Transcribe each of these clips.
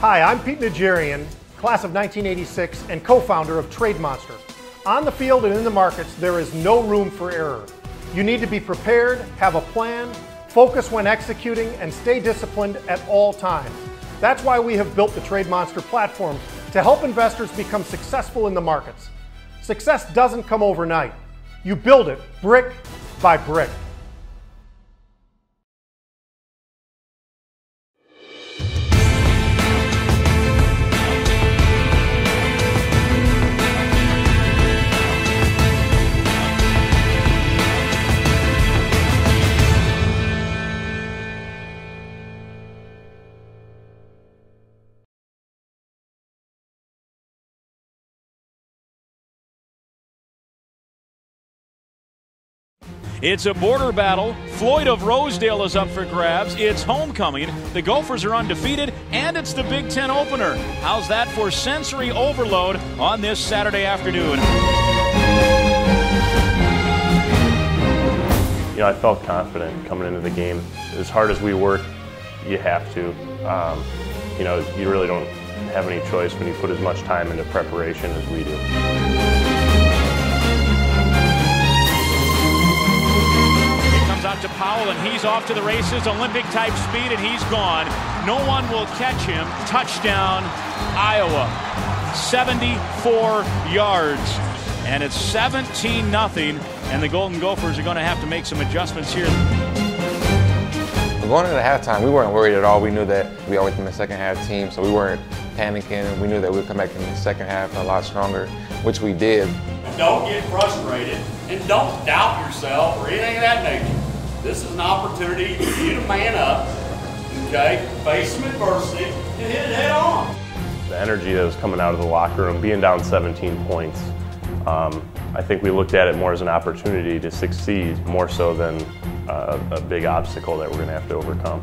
Hi, I'm Pete Najarian, class of 1986 and co-founder of TradeMonster. On the field and in the markets, there is no room for error. You need to be prepared, have a plan, focus when executing, and stay disciplined at all times. That's why we have built the TradeMonster platform to help investors become successful in the markets. Success doesn't come overnight. You build it brick by brick. It's a border battle. Floyd of Rosedale is up for grabs. It's homecoming. The Gophers are undefeated, and it's the Big Ten opener. How's that for sensory overload on this Saturday afternoon? You know, I felt confident coming into the game. As hard as we work, you have to. You know, you really don't have any choice when you put as much time into preparation as we do. Out to Powell, and he's off to the races. Olympic-type speed, and he's gone. No one will catch him. Touchdown, Iowa. 74 yards, and it's 17-0, and the Golden Gophers are going to have to make some adjustments here. Going into halftime, we weren't worried at all. We knew that we always been a second-half team, so we weren't panicking. We knew that we'd come back in the second half a lot stronger, which we did. Don't get frustrated, and don't doubt yourself or anything of that nature. This is an opportunity for you to man up, okay, face some adversity, and hit it head on. The energy that was coming out of the locker room, being down 17 points, I think we looked at it more as an opportunity to succeed, more so than a big obstacle that we're going to have to overcome.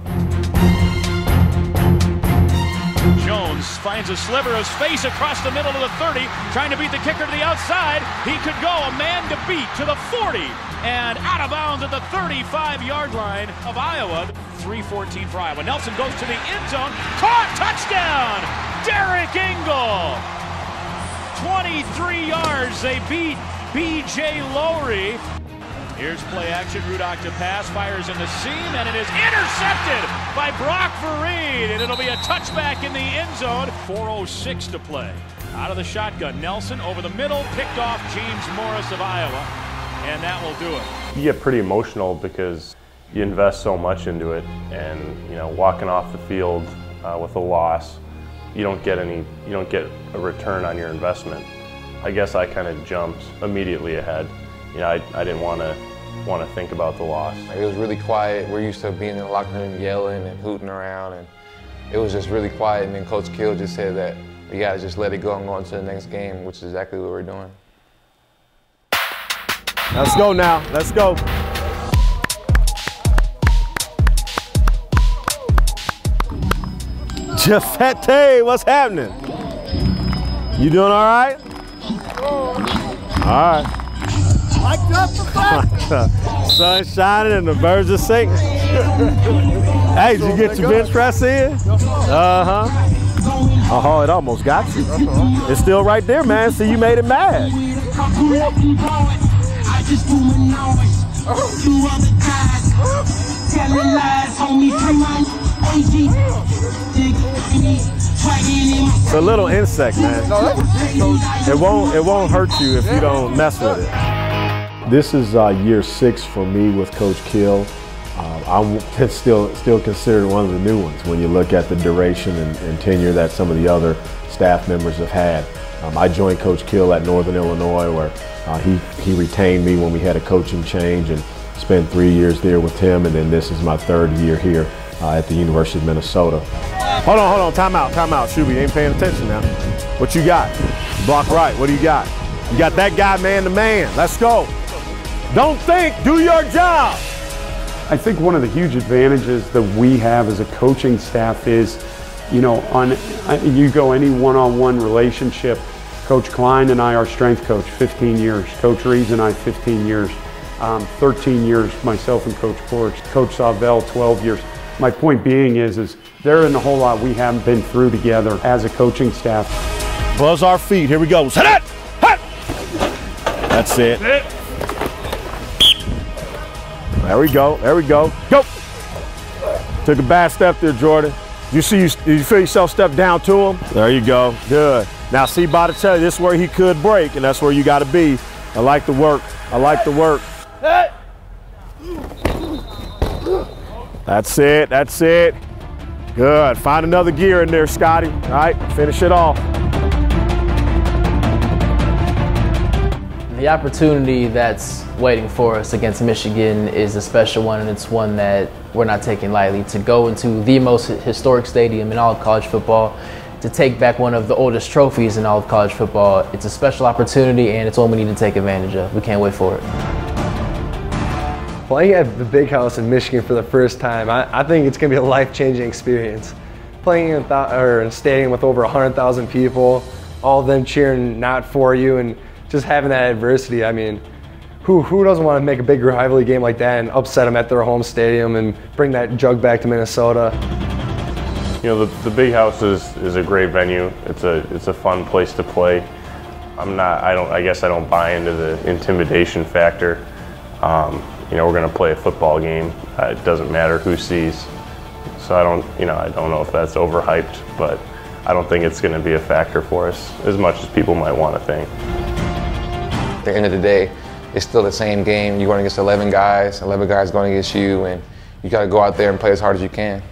Jones finds a sliver of space across the middle to the 30, trying to beat the kicker to the outside. He could go, a man to beat to the 40, and out of bounds at the 35-yard line of Iowa. 3:14 for Iowa. Nelson goes to the end zone. Caught, touchdown! Derek Engel! 23 yards, they beat B.J. Lowry. Here's play action, Rudock to pass, fires in the seam, and it is intercepted by Brock Vereen, and it'll be a touchback in the end zone. 4:06 to play. Out of the shotgun, Nelson over the middle, picked off James Morris of Iowa, and that will do it. You get pretty emotional because you invest so much into it, and you know, walking off the field with a loss, you don't get a return on your investment. I guess I kind of jumped immediately ahead. You know, I didn't want to think about the loss. It was really quiet. We're used to being in the locker room yelling and hooting around, and it was just really quiet. And then Coach Kill just said that we got to just let it go and go into the next game, which is exactly what we're doing. Let's go now. Let's go. Jafete, what's happening? You doing all right? All right. Sun shining and the birds are singing. Hey, did you get your bench press in? Oh, it almost got you. It's still right there, man. So you made it mad. It's a little insect, man. It won't hurt you if you don't mess with it. This is year 6 for me with Coach Kill. I'm still considered one of the new ones when you look at the duration and tenure that some of the other staff members have had. I joined Coach Kill at Northern Illinois, where he retained me when we had a coaching change, and spent 3 years there with him, and then this is my 3rd year here at the University of Minnesota. Hold on, time out. Shuby, you ain't paying attention now. What you got? Block right, what do you got? You got that guy man to man, let's go. Don't think, do your job. I think one of the huge advantages that we have as a coaching staff is, you know, you go any one-on-one relationship. Coach Klein and I are strength coach, 15 years. Coach Reeves and I, 15 years. 13 years, myself and Coach Porch. Coach Sauvel, 12 years. My point being is There isn't a whole lot we haven't been through together as a coaching staff. Buzz our feet. Here we go. Hit it! Hit! That's it. There we go. There we go. Go! Took a bad step there, Jordan. You feel yourself step down to him? There you go. Good. Now see Botticelli, this is where he could break, and that's where you got to be. I like the work. I like the work. Hit! That's it. That's it. Good. Find another gear in there, Scotty. All right, finish it off. The opportunity that's waiting for us against Michigan is a special one, and it's one that we're not taking lightly. To go into the most historic stadium in all of college football, to take back one of the oldest trophies in all of college football, it's a special opportunity, and it's one we need to take advantage of. We can't wait for it. Playing at the Big House in Michigan for the first time, I think it's going to be a life-changing experience. Playing in a stadium with over 100,000 people, all of them cheering not for you, and just having that adversity. I mean, who doesn't want to make a big rivalry game like that and upset them at their home stadium and bring that jug back to Minnesota? You know, the Big House is a great venue. It's a fun place to play. I guess I don't buy into the intimidation factor. You know, we're going to play a football game. It doesn't matter who sees. So I don't know if that's overhyped, but I don't think it's going to be a factor for us as much as people might want to think. At the end of the day, it's still the same game. You're going against 11 guys going against you, and you got to go out there and play as hard as you can.